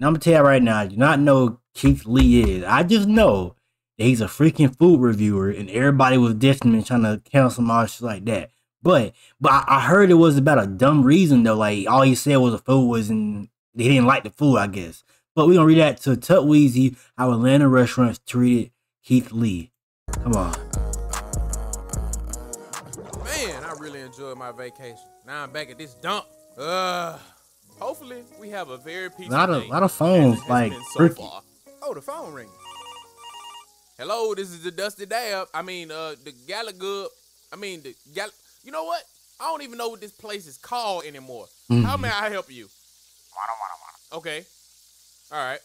And I'm gonna tell you right now, I do not know who Keith Lee is. I just know that he's a freaking food reviewer, and everybody was dissing him and trying to cancel him, all shit like that. But I heard it was about a dumb reason though. Like all he said was the food wasn't, he didn't like the food, I guess. But we're gonna read that to Tut Weezy, how Atlanta restaurants treated Keith Lee. Come on. Man, I really enjoyed my vacation. Now I'm back at this dump. Hopefully we have a very peaceful lot of phones like so far. Oh, the phone ring. Hello, this is the Dusty Dab. I mean, the Gallagher. I mean, the Gal. You know what? I don't even know what this place is called anymore. Mm-hmm. How may I help you? Okay. All right.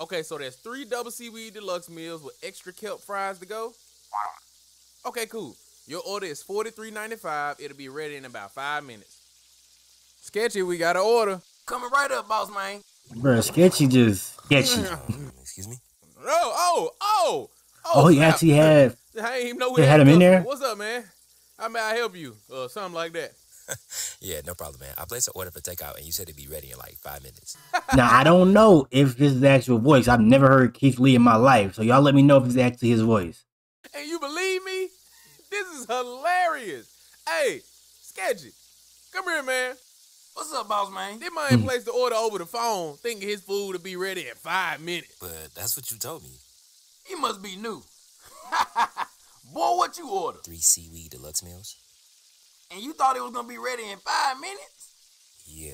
Okay, so there's 3 double seaweed deluxe meals with extra kelp fries to go. Okay, cool. Your order is $43.95. It'll be ready in about 5 minutes. Sketchy, we got an order. Coming right up, boss man. Bruh, Sketchy just sketchy. Excuse me? Oh, he actually had... I didn't even know they had him in there? What's up, man? How may I help you? Something like that. Yeah, no problem, man. I placed an order for takeout, and you said it'd be ready in like 5 minutes. Now, I don't know if this is the actual voice. I've never heard Keith Lee in my life, so y'all let me know if it's actually his voice. And you believe me? This is hilarious. Hey, Sketchy, come here, man. What's up, boss man? This man placed the order over the phone, thinking his food would be ready in 5 minutes. But that's what you told me. He must be new. Boy, what you order? 3 seaweed deluxe meals. And you thought it was gonna be ready in 5 minutes? Yeah.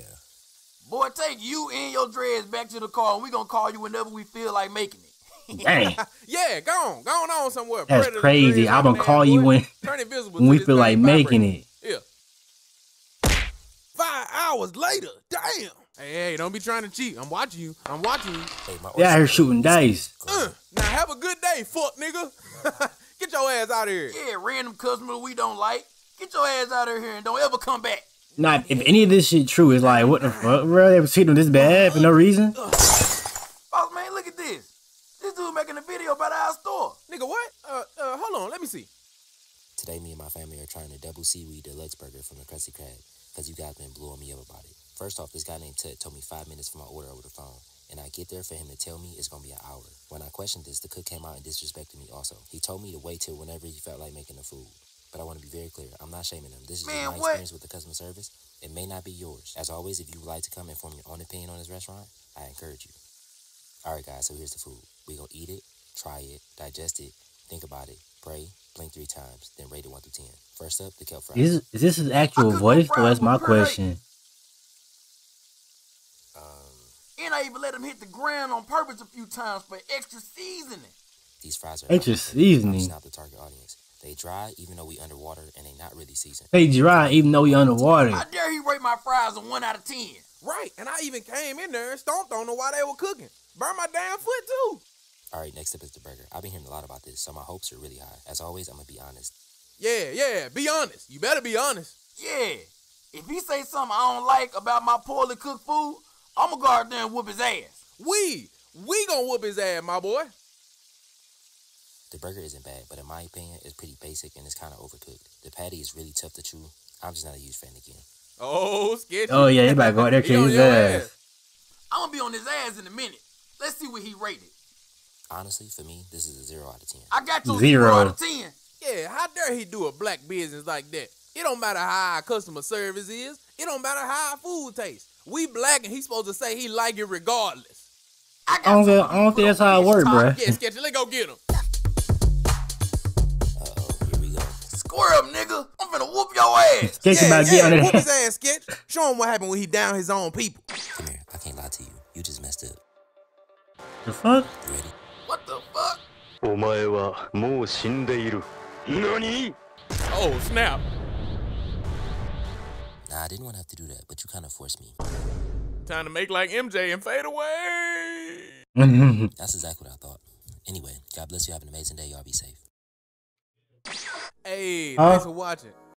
Boy, take you and your dreads back to the car, and we gonna call you whenever we feel like making it. Dang. Yeah, go on somewhere. That's Predator crazy. I'm gonna call you when we feel like making it. Yeah. 5 hours later. Damn. Hey, don't be trying to cheat. I'm watching you. Hey, yeah, you're shooting dice. Now have a good day, fuck nigga. Get your ass out of here. Yeah, random customer we don't like. Get your ass out of here and don't ever come back. Nah, if any of this shit true, it's like, what the fuck, bro? They were treating him this bad for no reason? Boss man, look at this. This dude making a video about our store. Nigga, what? Hold on, let me see. Today, me and my family are trying a double seaweed deluxe burger from the Krusty Krab because you guys been blowing me up about it. First off, this guy named Tut told me 5 minutes for my order over the phone. And I get there for him to tell me it's going to be an hour. When I questioned this, the cook came out and disrespected me also. He told me to wait till whenever he felt like making the food. But I want to be very clear. I'm not shaming him. This is my experience with the customer service. It may not be yours. As always, if you would like to come and form your own opinion on this restaurant, I encourage you. All right, guys, so here's the food. We're going to eat it, try it, digest it, think about it, pray, blink 3 times, then rate it 1 through 10. First up, the kelp fries. Is this his actual voice? So that's my question. And I even let him hit the ground on purpose a few times for extra seasoning. These fries are extra seasoning. It's not the target audience. They dry even though we underwater, and they not really seasoned. They dry even though we underwater. How dare he rate my fries a 1 out of 10? Right, and I even came in there and stomped on them while they were cooking. Burn my damn foot too. All right, next up is the burger. I've been hearing a lot about this, so my hopes are really high. As always, I'm gonna be honest. Yeah, be honest. You better be honest. Yeah. If he say something I don't like about my poorly cooked food, I'm gonna go out there and whoop his ass. We gonna whoop his ass, my boy. The burger isn't bad, but in my opinion, it's pretty basic and it's kind of overcooked. The patty is really tough to chew. I'm just not a huge fan again. Oh, Sketchy. Oh, yeah, he might go out there kick his ass. I'm gonna be on his ass in a minute. Let's see what he rated. Honestly, for me, this is a 0 out of 10. I got you 0 out of 10. Yeah, how dare he do a black business like that? It don't matter how our customer service is. It don't matter how our food tastes. We black and he's supposed to say he like it regardless. I don't think that's how it works, bro. Yeah, Sketchy, let's go get him. Square up, nigga. I'm finna whoop your ass. Yeah, whoop his ass, Sketch. Show him what happened when he downed his own people. Come here. I can't lie to you. You just messed up. The fuck? You ready? What the fuck? Oh, snap. Nah, I didn't want to have to do that, but you kind of forced me. Time to make like MJ and fade away. That's exactly what I thought. Anyway, God bless you. Have an amazing day. Y'all be safe. Hey, thanks for watching.